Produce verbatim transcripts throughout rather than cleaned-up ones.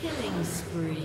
Killing spree.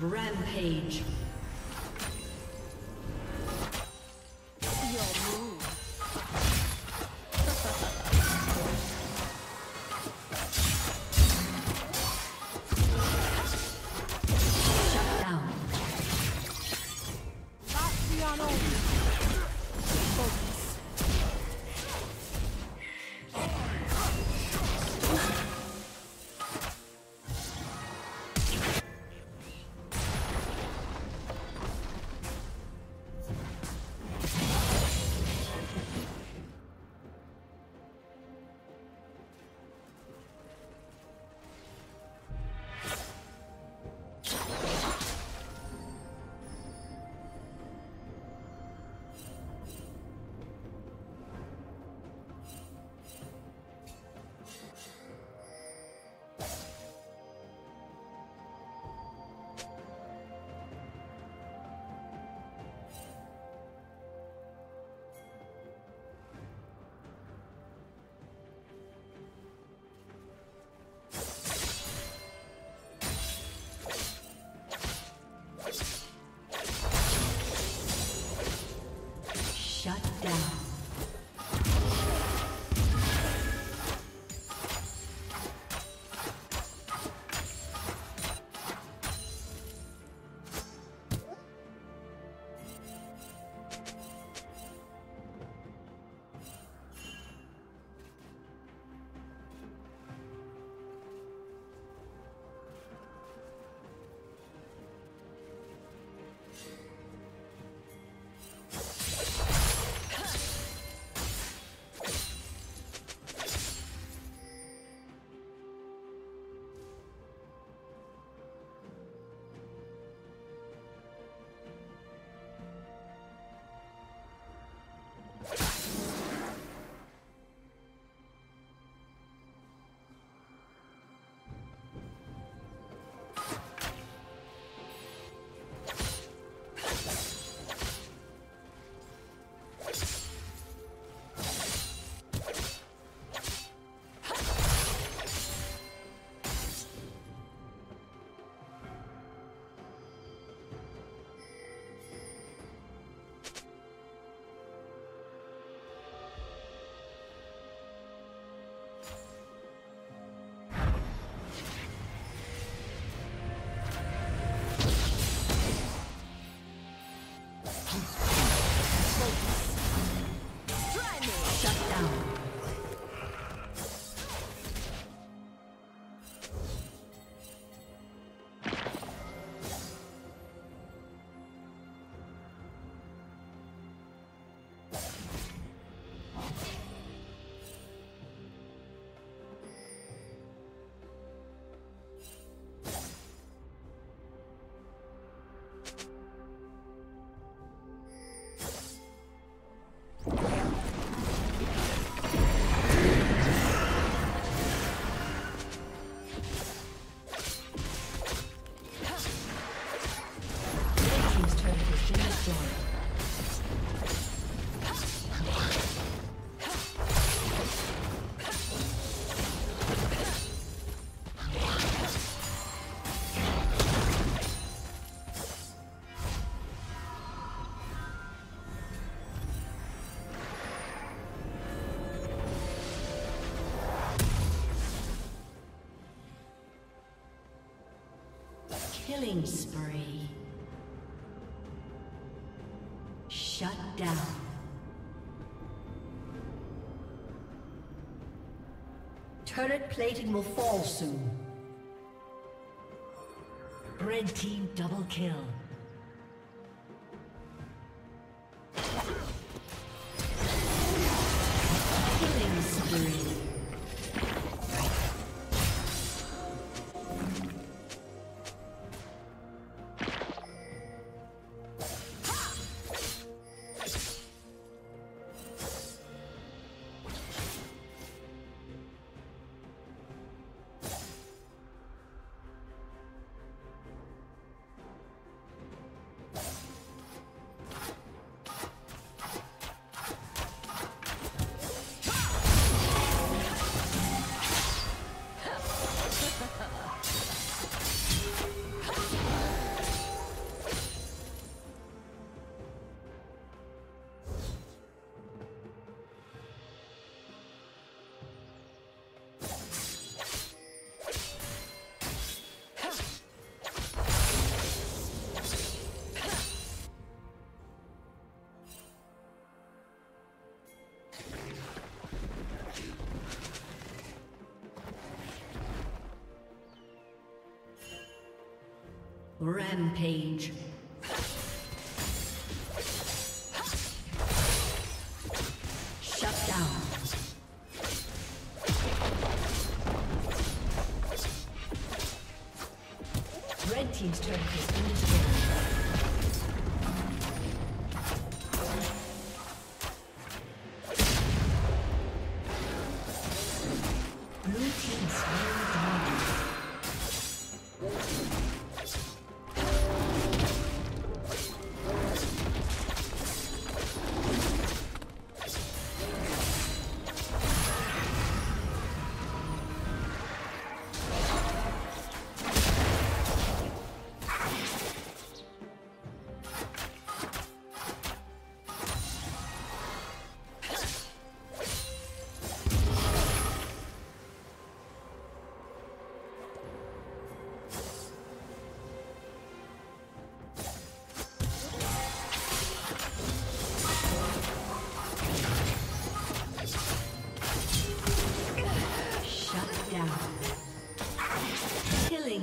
Rampage. Killing spree. Shut down. Turret plating will fall soon. Red team double kill. Rampage.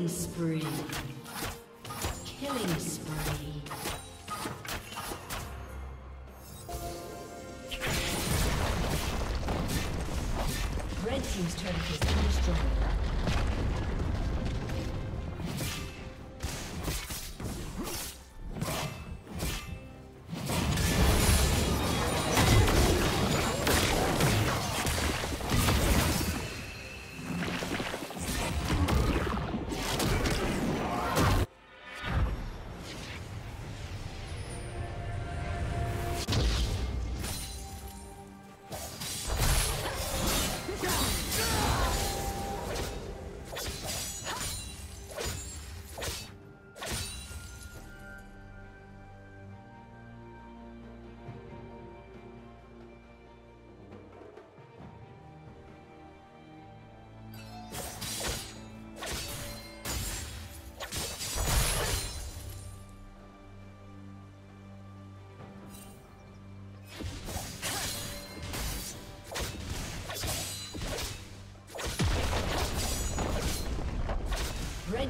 Spree. Killing spree. Red team's turret has been destroyed. Red